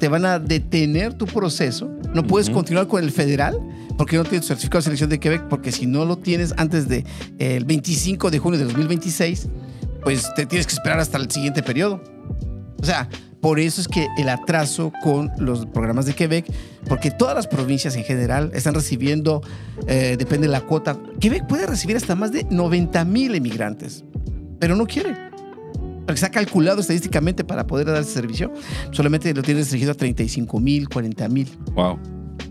te van a detener tu proceso. No uh-huh. puedes continuar con el federal porque no tienes certificado de selección de Quebec, porque si no lo tienes antes del de, eh, veinticinco de junio de dos mil veintiséis, pues te tienes que esperar hasta el siguiente periodo. O sea, por eso es que el atraso con los programas de Quebec, porque todas las provincias en general están recibiendo, eh, depende de la cuota. Quebec puede recibir hasta más de noventa mil emigrantes, pero no quiere. Porque se ha calculado estadísticamente para poder dar ese servicio. Solamente lo tiene restringido a treinta y cinco mil, cuarenta mil. Wow.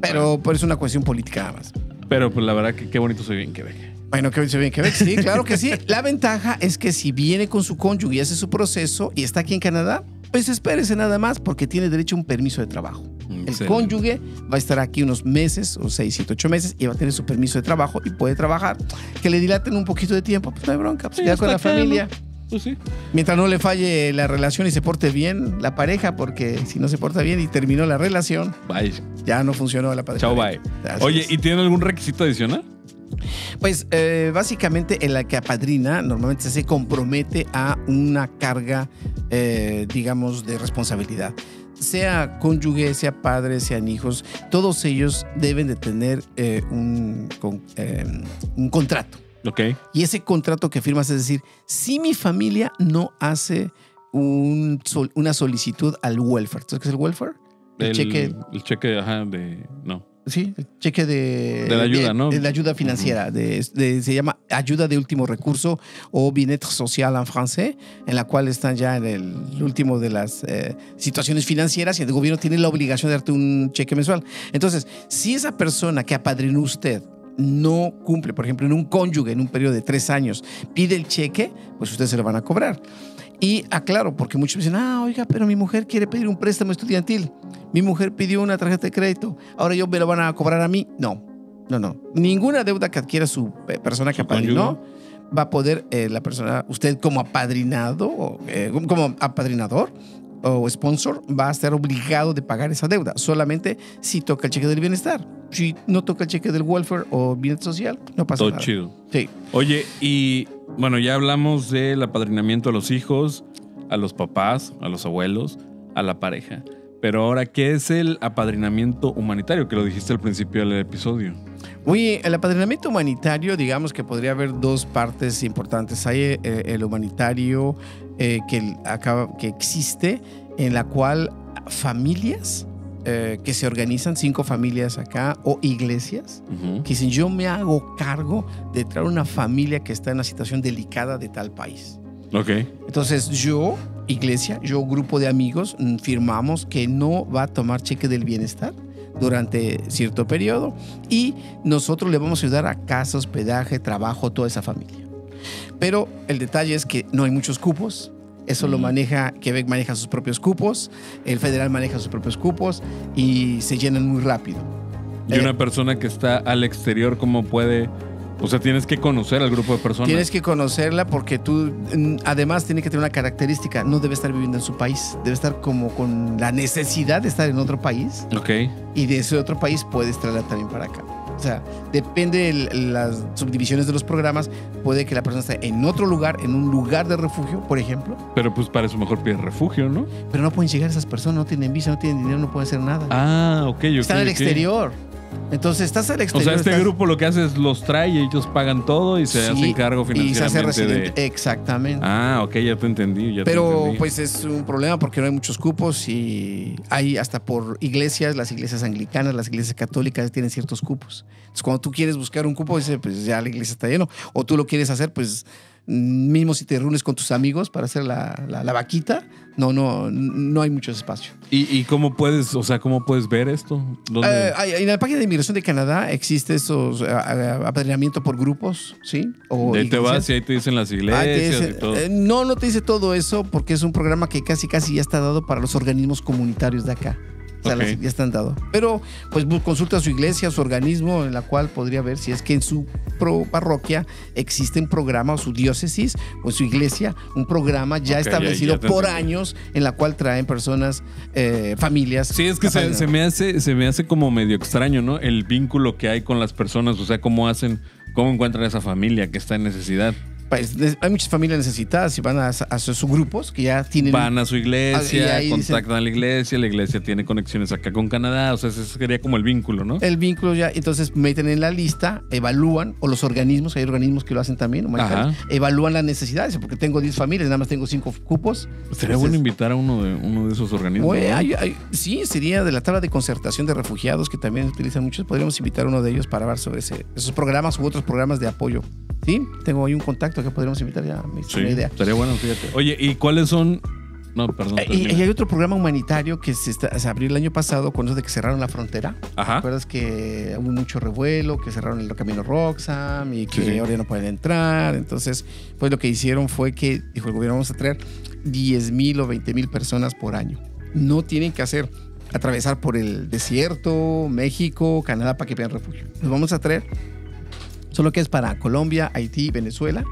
Pero, pero es una cuestión política nada más. Pero pues la verdad que qué bonito soy bien Quebec. Bueno, qué bonito soy bien Quebec. Sí, claro que sí. La ventaja es que si viene con su cónyuge y hace su proceso y está aquí en Canadá, pues espérese nada más porque tiene derecho a un permiso de trabajo. El Excelente. Cónyuge va a estar aquí unos meses, o seis, siete, ocho meses, y va a tener su permiso de trabajo y puede trabajar. Que le dilaten un poquito de tiempo, pues no hay bronca, pues sí, queda con la familia. Pues sí. Mientras no le falle la relación y se porte bien la pareja, porque si no se porta bien y terminó la relación, bye. Ya no funcionó la pareja. Chao, bye. Gracias. Oye, ¿y tiene algún requisito adicional? Pues eh, básicamente en la que apadrina normalmente se compromete a una carga, eh, digamos, de responsabilidad. Sea cónyuge, sea padre, sean hijos, todos ellos deben de tener eh, un, con, eh, un contrato. Okay. Y ese contrato que firmas es decir, si mi familia no hace un sol, una solicitud al welfare. ¿Sabes qué es el welfare? El, el cheque. El cheque, ajá, de... No. Sí, el cheque de... De la ayuda, de, ¿no? De la ayuda financiera. Uh-huh. de, de, se llama ayuda de último recurso o bien-être social en francés, en la cual están ya en el último de las eh, situaciones financieras y el gobierno tiene la obligación de darte un cheque mensual. Entonces, si esa persona que apadrinó usted no cumple, por ejemplo, en un cónyuge en un periodo de tres años, pide el cheque, pues ustedes se lo van a cobrar. Y aclaro, porque muchos dicen, ah, oiga, pero mi mujer quiere pedir un préstamo estudiantil, mi mujer pidió una tarjeta de crédito, ahora yo me lo van a cobrar a mí. No, no, no. Ninguna deuda que adquiera su persona que apadrinó va a poder eh, la persona, usted como apadrinado, o, eh, como apadrinador o sponsor, va a estar obligado de pagar esa deuda. Solamente si toca el cheque del bienestar. Si no toca el cheque del welfare o bienestar social, no pasa Todo nada. Todo chido. Sí. Oye, y bueno, ya hablamos del apadrinamiento a los hijos, a los papás, a los abuelos, a la pareja. Pero ahora, ¿qué es el apadrinamiento humanitario? Que lo dijiste al principio del episodio. Oye, el apadrinamiento humanitario, digamos que podría haber dos partes importantes. Hay el humanitario eh, que, acaba, que existe, en la cual familias eh, que se organizan, cinco familias acá, o iglesias, uh-huh. que dicen, yo me hago cargo de traer una familia que está en una situación delicada de tal país. Okay. Entonces yo, iglesia, yo, grupo de amigos, firmamos que no va a tomar cheque del bienestar durante cierto periodo y nosotros le vamos a ayudar a casa, hospedaje, trabajo, toda esa familia. Pero el detalle es que no hay muchos cupos. Eso mm. lo maneja, Quebec maneja sus propios cupos, el federal maneja sus propios cupos y se llenan muy rápido. Y eh, una persona que está al exterior, ¿cómo puede...? O sea, tienes que conocer al grupo de personas. Tienes que conocerla porque tú, además, tiene que tener una característica. No debe estar viviendo en su país. Debe estar como con la necesidad de estar en otro país. Ok. Y de ese otro país puedes traerla también para acá. O sea, depende de las subdivisiones de los programas. Puede que la persona esté en otro lugar, en un lugar de refugio, por ejemplo. Pero pues para eso mejor piden refugio, ¿no? Pero no pueden llegar esas personas. No tienen visa, no tienen dinero, no pueden hacer nada. Ah, ok. okay Están okay. al exterior. Entonces estás al exterior. O sea, este estás... grupo lo que hace es los trae y ellos pagan todo y se sí, hacen cargo financieramente. Y se hace residente. De... Exactamente. Ah, ok, ya te entendí. Ya Pero te entendí. Pues es un problema porque no hay muchos cupos y hay hasta por iglesias, las iglesias anglicanas, las iglesias católicas tienen ciertos cupos. Entonces cuando tú quieres buscar un cupo, dices, pues ya la iglesia está lleno. O tú lo quieres hacer, pues mismo si te reúnes con tus amigos para hacer la, la, la vaquita, no, no, no hay mucho espacio. ¿Y, y cómo puedes, o sea, cómo puedes ver esto? ¿Dónde? Uh, en la página de Inmigración de Canadá existe esos uh, apadrinamiento por grupos, ¿sí? O ahí te vas y ahí te dicen las iglesias ah, dicen, y todo. Eh, no, no te dice todo eso porque es un programa que casi casi ya está dado para los organismos comunitarios de acá. O sea, okay. las, ya están dado. Pero pues consulta a su iglesia, a su organismo, en la cual podría ver si es que en su pro parroquia existe un programa o su diócesis o en su iglesia un programa ya okay, establecido ya, ya por años en la cual traen personas, eh, familias. Sí, es que se, se, me hace, se me hace como medio extraño, ¿no? El vínculo que hay con las personas, o sea, cómo hacen, cómo encuentran a esa familia que está en necesidad. Hay muchas familias necesitadas y van a, a, a sus grupos que ya tienen... Van a su iglesia, a, contactan dicen, a la iglesia, la iglesia tiene conexiones acá con Canadá, o sea, ese sería como el vínculo, ¿no? El vínculo ya, entonces meten en la lista, evalúan, o los organismos, hay organismos que lo hacen también, evalúan las necesidades, porque tengo diez familias, nada más tengo cinco cupos. Pues sería entonces, bueno invitar a uno de, uno de esos organismos. Oye, hay, hay, sí, sería de la tabla de concertación de refugiados que también utilizan muchos, podríamos invitar a uno de ellos para hablar sobre ese, esos programas u otros programas de apoyo. Sí, tengo ahí un contacto que podríamos invitar ya. Me sí, una idea. Estaría bueno, fíjate. Oye, ¿y cuáles son...? No, perdón. Y, y hay otro programa humanitario que se, está, se abrió el año pasado con eso de que cerraron la frontera. Ajá. ¿Te acuerdas que hubo mucho revuelo, que cerraron el camino Roxham y que sí. ahora ya no pueden entrar? Entonces, pues lo que hicieron fue que, dijo el gobierno, vamos a traer diez mil o veinte mil personas por año. No tienen que hacer atravesar por el desierto, México, Canadá, para que pidan refugio. Los vamos a traer, solo que es para Colombia, Haití, Venezuela.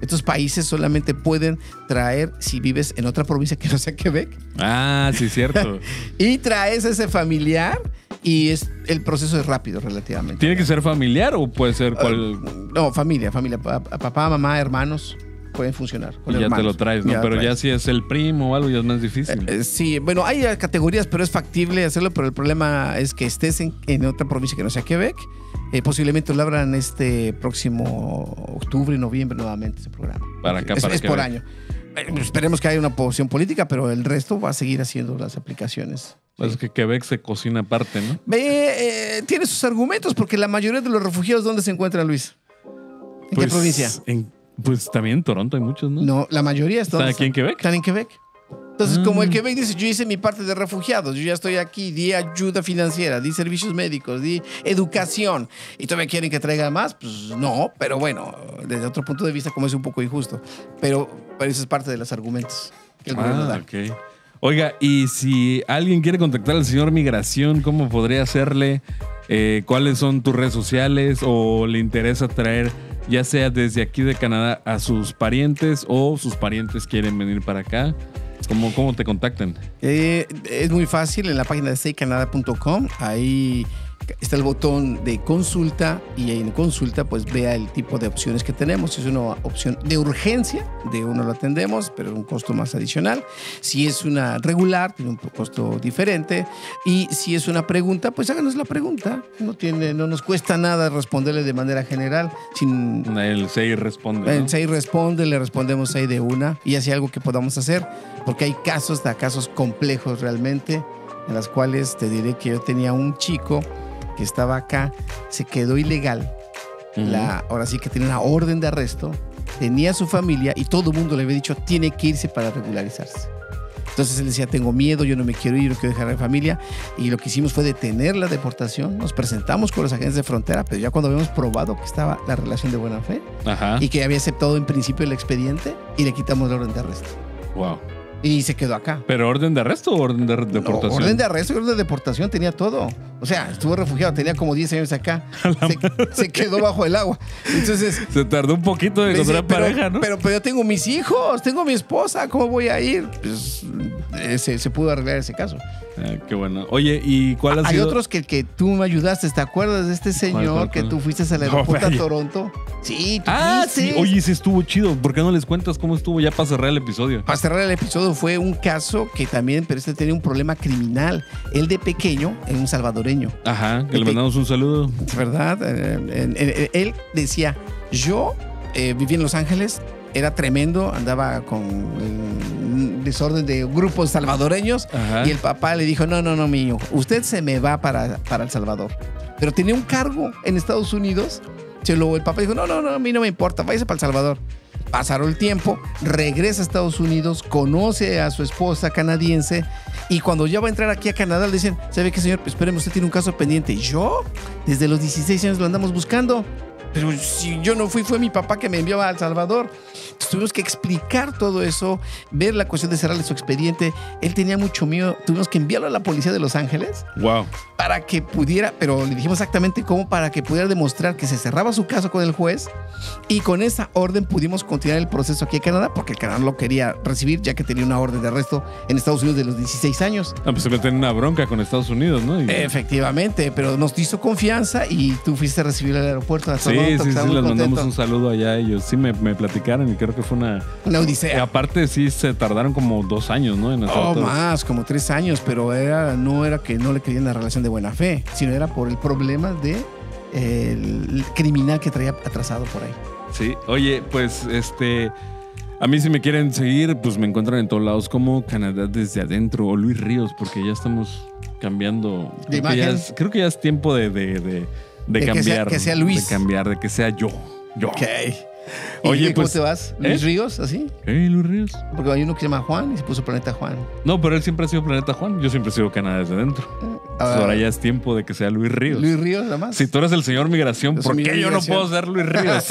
Estos países solamente pueden traer si vives en otra provincia que no sea Quebec. Ah, sí, cierto. Y traes ese familiar y es, el proceso es rápido relativamente. ¿Tiene que ser familiar o puede ser cual? Uh, no, familia, familia. Papá, mamá, hermanos pueden funcionar. Y ya hermanos. te lo traes, ¿no? Ya pero traes. ya si es el primo o algo ya es más difícil. Eh, eh, sí, bueno, hay categorías, pero es factible hacerlo, pero el problema es que estés en, en otra provincia que no sea Quebec. Eh, posiblemente lo abran este próximo octubre, noviembre nuevamente ese programa. Para acá, es, para es por vaya. año. Eh, esperemos que haya una posición política, pero el resto va a seguir haciendo las aplicaciones. Pues sí. que Quebec se cocina aparte, ¿no? Eh, eh, tiene sus argumentos, porque la mayoría de los refugiados, ¿dónde se encuentran, Luis? ¿En pues, qué provincia? En, pues también en Toronto hay muchos, ¿no? No, la mayoría están aquí en Quebec. Están en Quebec. Entonces, ah. como el Quebec dice, yo hice mi parte de refugiados, yo ya estoy aquí, di ayuda financiera, di servicios médicos, di educación, y todavía quieren que traiga más, pues no, pero bueno, desde otro punto de vista como es un poco injusto, pero, pero eso es parte de los argumentos que el ah, gobierno da. Okay. Oiga, y si alguien quiere contactar al señor Migración, ¿cómo podría hacerle? Eh, ¿Cuáles son tus redes sociales? ¿O le interesa traer, ya sea desde aquí de Canadá, a sus parientes o sus parientes quieren venir para acá? ¿Cómo, cómo te contactan? Eh, es muy fácil, en la página de cicanada punto com, ahí está el botón de consulta y en consulta pues vea el tipo de opciones que tenemos. Si es una opción de urgencia, de uno lo atendemos, pero es un costo más adicional. Si es una regular, tiene un costo diferente. Y si es una pregunta, pues háganos la pregunta. No, tiene, no nos cuesta nada responderle de manera general. Sin, el C I responde. El C I responde, le respondemos ahí de una y así algo que podamos hacer, porque hay casos, da casos complejos realmente, en las cuales te diré que yo tenía un chico que estaba acá, se quedó ilegal. Uh-huh. La, ahora sí que tenía una orden de arresto, tenía su familia y todo el mundo le había dicho, tiene que irse para regularizarse. Entonces él decía, tengo miedo, yo no me quiero ir, no quiero dejar a mi familia. Y lo que hicimos fue detener la deportación. Nos presentamos con los agentes de frontera, pero ya cuando habíamos probado que estaba la relación de buena fe, ajá, y que había aceptado en principio el expediente, y le quitamos la orden de arresto. Wow. Y se quedó acá. ¿Pero orden de arresto o orden de deportación? No, orden de arresto y orden de deportación, tenía todo. O sea, estuvo refugiado, tenía como diez años acá. Se, se quedó bajo el agua. Entonces se tardó un poquito en encontrar pareja, ¿no? Pero, pero yo tengo mis hijos, tengo mi esposa, ¿cómo voy a ir? Pues eh, se, se pudo arreglar ese caso. Eh, qué bueno. Oye, ¿y cuál ha Hay sido? Hay otros que, que tú me ayudaste, ¿te acuerdas de este señor ¿Cuál, cuál, que cuál? tú fuiste a la aeropuerta no, a Toronto? Sí, tú Ah, fuiste. sí. Oye, ese estuvo chido. ¿Por qué no les cuentas cómo estuvo ya para cerrar el episodio? Para cerrar el episodio fue un caso que también, pero este tenía un problema criminal. Él de pequeño era un salvadoreño. Ajá, que le mandamos un saludo. Es verdad. Él decía, yo eh, viví en Los Ángeles, era tremendo, andaba con el desorden de grupos salvadoreños. Ajá. Y el papá le dijo, no, no, no, mi hijo, usted se me va para, para El Salvador. Pero tenía un cargo en Estados Unidos. Se lo, el papá dijo, no, no, no, a mí no me importa, váyase para El Salvador. Pasaron el tiempo, regresa a Estados Unidos, conoce a su esposa canadiense y cuando ya va a entrar aquí a Canadá le dicen, ¿sabe qué, señor? Pues espéreme, usted tiene un caso pendiente. ¿Yo? Desde los dieciséis años lo andamos buscando. Pero si yo no fui, fue mi papá que me envió a El Salvador. Entonces, tuvimos que explicar todo eso, ver la cuestión de cerrarle su expediente. Él tenía mucho miedo. Tuvimos que enviarlo a la policía de Los Ángeles. Wow. Para que pudiera, pero le dijimos exactamente cómo, para que pudiera demostrar que se cerraba su caso con el juez. Y con esa orden pudimos continuar el proceso aquí en Canadá, porque el Canadá lo quería recibir, ya que tenía una orden de arresto en Estados Unidos de los dieciséis años. Ah, pues se meten una bronca con Estados Unidos, ¿no? Y... Efectivamente, pero nos hizo confianza y tú fuiste a recibir al aeropuerto de Toronto. Sí, sí, sí, les contento. mandamos un saludo allá a ellos. Sí, me, me platicaron y creo que fue una... Una odisea. Y aparte sí se tardaron como dos años, ¿no? En oh, más, como tres años, pero era, no era que no le creían la relación de buena fe, sino era por el problema de eh, el criminal que traía atrasado por ahí. Sí, oye, pues este... A mí si me quieren seguir, pues me encuentran en todos lados como Canadá Desde Adentro o Luis Rios, porque ya estamos cambiando... ¿De imagen? Que ya es, creo que ya es tiempo de... de, de De, de cambiar, que sea, que sea Luis. De cambiar, de que sea yo. yo. Ok. Oye, ¿Y ¿Cómo pues, te vas? ¿Luis ¿Eh? Ríos? ¿Así? ¿Eh, Luis Ríos? Porque hay uno que se llama Juan y se puso Planeta Juan. No, pero él siempre ha sido Planeta Juan. Yo siempre he sido Canadá Desde Adentro. Ah, ahora ya es tiempo de que sea Luis Ríos. Luis Ríos, nada más. Si tú eres el señor Migración, ¿por qué yo no puedo ser Luis Ríos?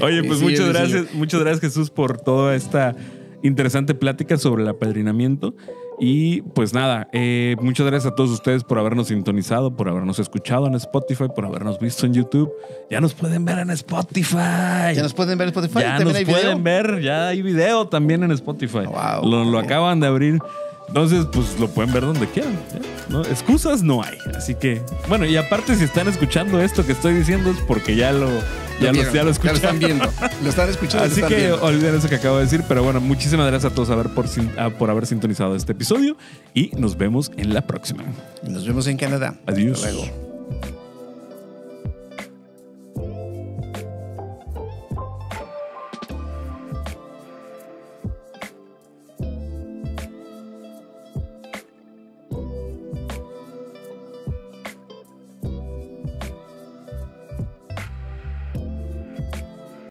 Oye, pues sí, muchas sí, gracias, sí. muchas gracias, Jesús, por toda esta interesante plática sobre el apadrinamiento. Y pues nada, eh, muchas gracias a todos ustedes por habernos sintonizado, por habernos escuchado en Spotify, por habernos visto en YouTube. Ya nos pueden ver en Spotify. Ya nos pueden ver en Spotify. Ya nos pueden ver, ya hay video también en Spotify. Oh, wow. Lo, lo acaban de abrir. Entonces, pues lo pueden ver donde quieran, ¿no? Excusas no hay. Así que, bueno, y aparte, si están escuchando esto que estoy diciendo, es porque ya lo, ya lo, vieron, ya lo escucharon. Ya lo están viendo. Lo están escuchando. Así están que viendo. Olviden eso que acabo de decir. Pero bueno, muchísimas gracias a todos a ver por, por haber sintonizado este episodio. Y nos vemos en la próxima. Nos vemos en Canadá. Adiós. Hasta luego.